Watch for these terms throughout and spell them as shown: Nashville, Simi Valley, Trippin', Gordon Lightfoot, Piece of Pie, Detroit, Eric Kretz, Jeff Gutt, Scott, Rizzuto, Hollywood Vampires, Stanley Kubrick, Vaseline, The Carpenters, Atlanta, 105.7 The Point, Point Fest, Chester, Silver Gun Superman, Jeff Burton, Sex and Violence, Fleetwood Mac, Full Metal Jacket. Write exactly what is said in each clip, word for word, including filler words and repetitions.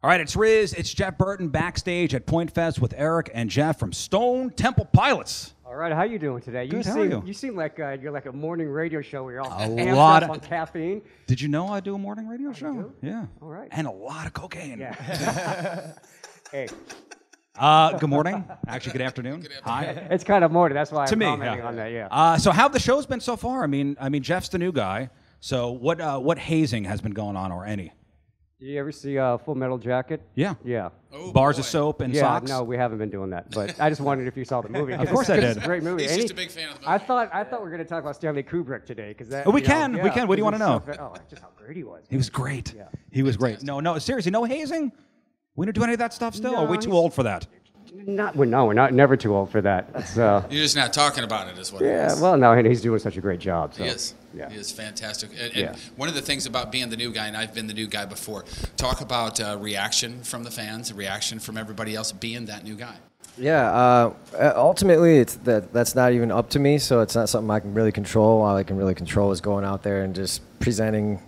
All right, it's Riz. It's Jeff Burton backstage at Point Fest with Eric and Jeff from Stone Temple Pilots. All right, how you doing today? You Good, seem, how are you? You seem like uh, you're like a morning radio show where you're all amped up on caffeine. Did you know I do a morning radio oh, show? You do? Yeah. All right. And a lot of cocaine. Yeah. Hey. Uh, good morning. Actually, good afternoon. Good afternoon. Hi. It's kind of morning. That's why to I'm me, commenting yeah. on that. Yeah. Uh, so how the show's been so far? I mean, I mean, Jeff's the new guy. So what uh, what hazing has been going on, or any? You ever see uh, Full Metal Jacket? Yeah. Yeah. Oh, Bars boy. of soap and yeah, socks? No, we haven't been doing that. But I just wondered if you saw the movie. Of course I did. It's a great movie. He's just a big fan of the movie. I thought, I thought we were going to talk about Stanley Kubrick today. Cause that, oh, we can. Know, yeah, we can. What do you want to know? So, oh, just how great he was. Man. He was great. Yeah. He was great. No, no. Seriously, no hazing? We don't do any of that stuff still? No, are we too old for that? Not, well, no, we're not, never too old for that. That's, uh, You're just not talking about it, is what yeah, it is. Well, no, and he's doing such a great job. So. He is. Yeah. He is fantastic. And, and yeah. one of the things about being the new guy, and I've been the new guy before, talk about uh, reaction from the fans, reaction from everybody else, being that new guy. Yeah, uh, ultimately, it's that that's not even up to me, so it's not something I can really control. All I can really control is going out there and just presenting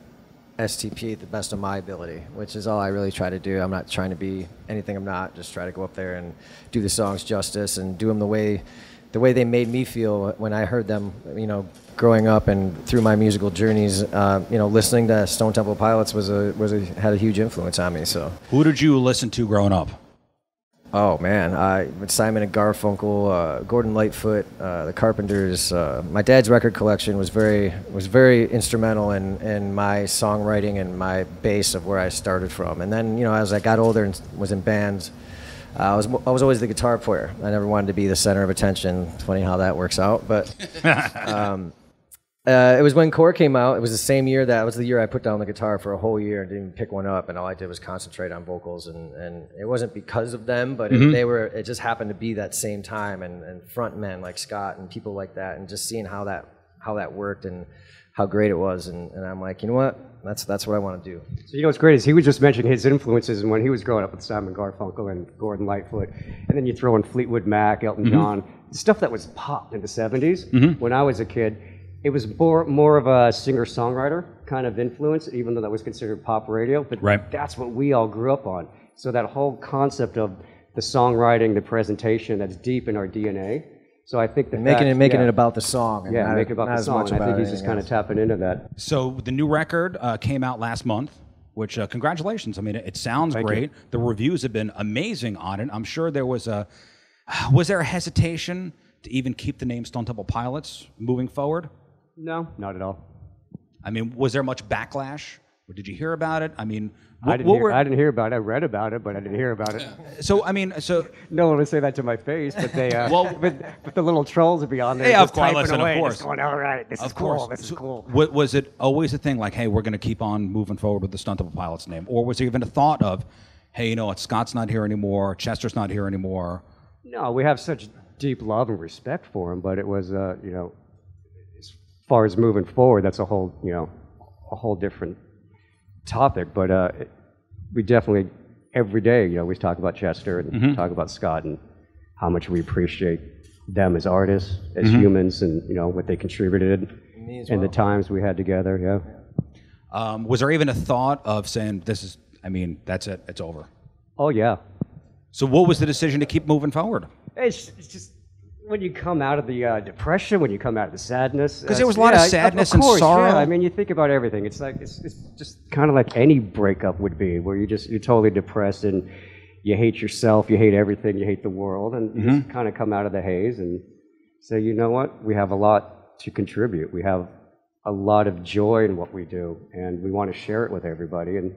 S T P at the best of my ability, which is all I really try to do. I'm not trying to be anything I'm not, just try to go up there and do the songs justice and do them the way the way they made me feel when I heard them, you know, growing up and through my musical journeys. Uh, you know, listening to Stone Temple Pilots was a was a had a huge influence on me. So who did you listen to growing up? Oh man, I Simon and Garfunkel, uh, Gordon Lightfoot, uh, The Carpenters. Uh, my dad's record collection was very was very instrumental in in my songwriting and my base of where I started from. And then you know, as I got older and was in bands, uh, I was I was always the guitar player. I never wanted to be the center of attention. Funny how that works out, but. Um, Uh, it was when Core came out. It was the same year that it was the year I put down the guitar for a whole year and didn't pick one up, and all I did was concentrate on vocals. And, and it wasn't because of them, but mm-hmm. it, they were. It just happened to be that same time, and, and front men like Scott and people like that, and just seeing how that how that worked and how great it was. And, and I'm like, you know what? That's that's what I want to do. So you know what's great is he was just mentioning his influences and when he was growing up with Simon Garfunkel and Gordon Lightfoot, and then you throw in Fleetwood Mac, Elton mm-hmm. John, stuff that was pop in the seventies mm-hmm. when I was a kid. It was more, more of a singer-songwriter kind of influence, even though that was considered pop radio, but right. that's what we all grew up on. So that whole concept of the songwriting, the presentation, that's deep in our D N A. So I think the and fact, making it making yeah, it about the song, and yeah, not, make it about not the song. As much about I think he's just kind of tapping into that. So the new record uh, came out last month, which uh, congratulations. I mean, it, it sounds Thank great. You. The reviews have been amazing on it. I'm sure there was a was there a hesitation to even keep the name Stone Temple Pilots moving forward? No, not at all. I mean, was there much backlash? Or did you hear about it? I mean, what, I, didn't what hear, were... I didn't hear about it. I read about it, but I didn't hear about it. So, I mean, so... No one would say that to my face, but they, uh, well, but, but the little trolls would be on there yeah, just typing listen, away, of course. Just going, all right, this of is course. cool, this so, is cool. What, was it always a thing like, hey, we're going to keep on moving forward with the Stone Temple Pilots name? Or was there even a thought of, hey, you know what, Scott's not here anymore, Chester's not here anymore? No, we have such deep love and respect for him, but it was, uh, you know... As far as moving forward, that's a whole, you know, a whole different topic. But uh, we definitely, every day, you know, we talk about Chester and mm-hmm. talk about Scott and how much we appreciate them as artists, as mm-hmm. humans, and, you know, what they contributed and well. the times we had together, yeah. Um, was there even a thought of saying, this is, I mean, that's it, it's over? Oh, yeah. So what was the decision to keep moving forward? It's, it's just... When you come out of the uh, depression, when you come out of the sadness, because uh, there was a lot yeah, of sadness of course, and sorrow. Yeah. I mean, you think about everything. It's like it's, it's just kind of like any breakup would be, where you just you're totally depressed and you hate yourself, you hate everything, you hate the world, and mm-hmm. you just kind of come out of the haze and say, you know what, we have a lot to contribute. We have a lot of joy in what we do, and we want to share it with everybody. And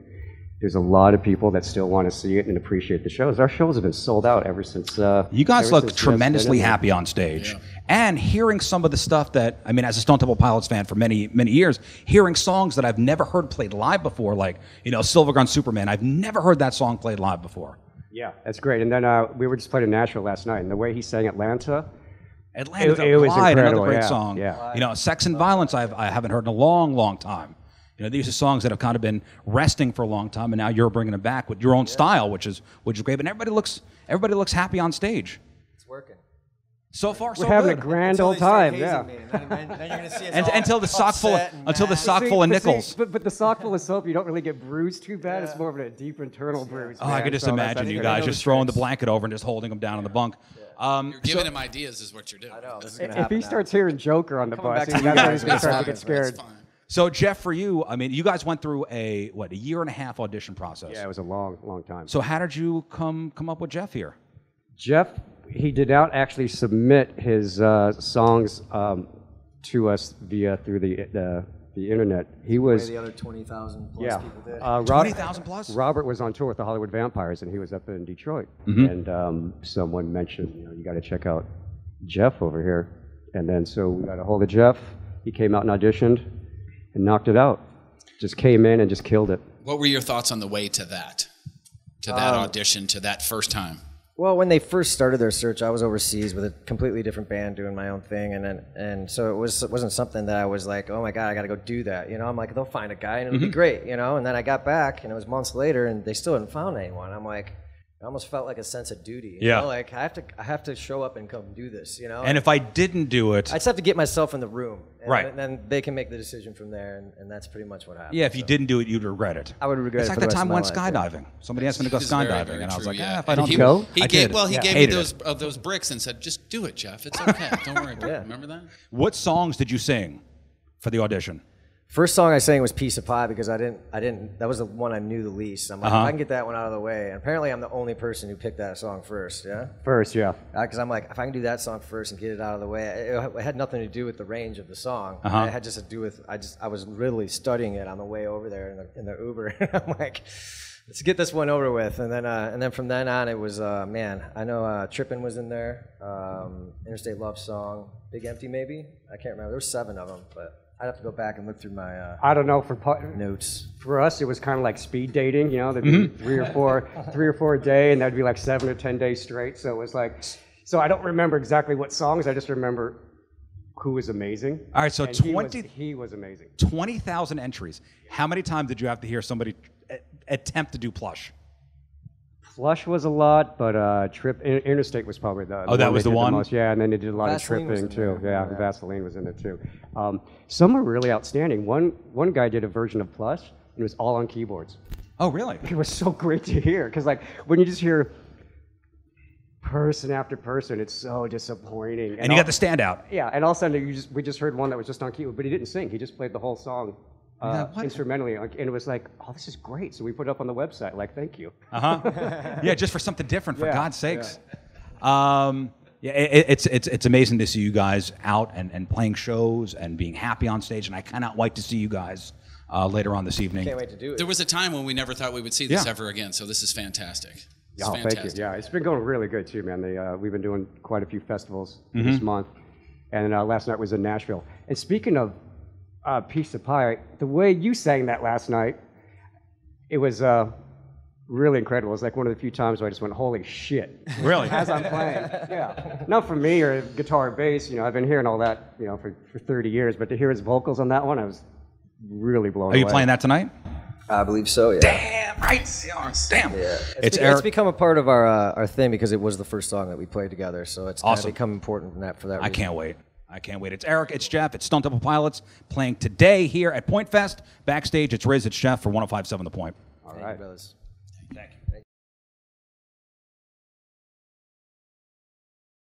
there's a lot of people that still want to see it and appreciate the shows. Our shows have been sold out ever since. Uh, you guys look tremendously happy on stage. Yeah. And hearing some of the stuff that, I mean, as a Stone Temple Pilots fan for many, many years, hearing songs that I've never heard played live before, like, you know, Silver Gun Superman. I've never heard that song played live before. Yeah, that's great. And then uh, we were just playing in Nashville last night, and the way he sang Atlanta. Atlanta, it, it was another great yeah. song. Yeah. You know, Sex and Violence, I've, I haven't heard in a long, long time. You know, these are songs that have kind of been resting for a long time, and now you're bringing them back with your own yeah. style, which is which is great. But everybody looks everybody looks happy on stage. It's working. So far, so good. We're having a grand old time, yeah. Until the sock full, until the sock full of nickels. But, but the sock full of soap, you don't really get bruised too bad. Yeah. It's more of a deep internal bruise. Oh, man. I could just so imagine you guys just throwing the blanket over and just holding them down yeah. on the bunk. Yeah. Um, you're giving so, him ideas, is what you're doing. I know. This is gonna if he now. starts hearing Joker on the bus, that's when he's going to start to get scared. So, Jeff, for you, I mean, you guys went through a what a year and a half audition process. Yeah, it was a long, long time. So, how did you come come up with Jeff here? Jeff. He did not actually submit his uh, songs um, to us via through the the, the internet. He was the other twenty thousand plus yeah, people did. Uh, twenty thousand plus. Robert was on tour with the Hollywood Vampires, and he was up in Detroit. Mm-hmm. And um, someone mentioned, you know, you got to check out Jeff over here. And then so we got a hold of Jeff. He came out and auditioned, and knocked it out. Just came in and just killed it. What were your thoughts on the way to that, to that um, audition, to that first time? Well, when they first started their search, I was overseas with a completely different band doing my own thing, and then, and so it was it wasn't something that I was like, oh my god, I got to go do that, you know. I'm like, they'll find a guy and it'll mm-hmm. be great, you know. And then I got back, and it was months later, and they still hadn't found anyone. I'm like, I almost felt like a sense of duty, you yeah. know, like I have to I have to show up and come do this, you know. And if I didn't do it, I just have to get myself in the room, and right? And then they can make the decision from there, and, and that's pretty much what happened. Yeah, if you so. didn't do it, you'd regret it. I would regret it's it. It's like the time I went skydiving. Life. Somebody asked me to go skydiving, very, very and I was like, true, yeah, if I don't he, go, he I gave, did. Well, he yeah. gave me those of uh, those bricks and said, just do it, Jeff. It's okay. Don't worry about yeah. it. Remember that? What songs did you sing for the audition? First song I sang was Piece of Pie because I didn't, I didn't, that was the one I knew the least. I'm like, uh-huh. I can get that one out of the way. And apparently I'm the only person who picked that song first, yeah? First, yeah. Because uh, I'm like, if I can do that song first and get it out of the way, it, it had nothing to do with the range of the song. Uh-huh. It had just to do with, I just, I was literally studying it on the way over there in the, in the Uber. And I'm like, let's get this one over with. And then, uh, and then from then on, it was, uh, man, I know uh, Trippin' was in there, um, Interstate Love Song, Big Empty maybe? I can't remember. There were seven of them, but. I'd have to go back and look through my uh, I don't know for notes. For us, it was kind of like speed dating, you know. There'd be mm-hmm. three or four, three or four a day, and that'd be like seven or ten days straight. So it was like, so I don't remember exactly what songs. I just remember who was amazing. All right, so and twenty. He was, he was amazing. Twenty thousand entries. How many times did you have to hear somebody attempt to do Plush? Plush was a lot, but uh, trip Interstate was probably the oh that was the one the most. Yeah, and then they did a lot Vaseline of tripping too. Yeah, yeah, Vaseline was in it too. Um, some were really outstanding. One one guy did a version of Plush, and it was all on keyboards. Oh really? It was so great to hear because like when you just hear person after person, it's so disappointing. And, and you all, got the standout. Yeah, and all of a sudden you just we just heard one that was just on keyboard, but he didn't sing. He just played the whole song. Uh, yeah, instrumentally, and it was like, oh, this is great. So we put it up on the website, like, thank you. Uh huh. Yeah, just for something different, for yeah, God's sakes. Yeah, um, yeah it, it's it's it's amazing to see you guys out and, and playing shows and being happy on stage. And I cannot wait to see you guys uh, later on this evening. Can't wait to do it. There was a time when we never thought we would see this yeah. ever again. So this is fantastic. This oh, is fantastic. Thank you. Yeah, it's been going really good too, man. They, uh, we've been doing quite a few festivals mm-hmm. this month, and uh, last night was in Nashville. And speaking of. Uh, Piece of Pie. The way you sang that last night, it was uh, really incredible. It was like one of the few times where I just went, holy shit. Really? As I'm playing. Yeah. Not for me or guitar or bass. You know, I've been hearing all that, you know, for, for thirty years. But to hear his vocals on that one, I was really blown away. Are you away. playing that tonight? I believe so, yeah. Damn right. Damn. Yeah. It's, it's, be, it's become a part of our uh, our thing because it was the first song that we played together. So it's awesome. Kind of become important for that, for that reason. I can't wait. I can't wait. It's Eric, it's Jeff, it's Stone Temple Pilots playing today here at Point Fest. Backstage, it's Riz, it's Jeff for one oh five point seven The Point. All right, brothers. Thank you.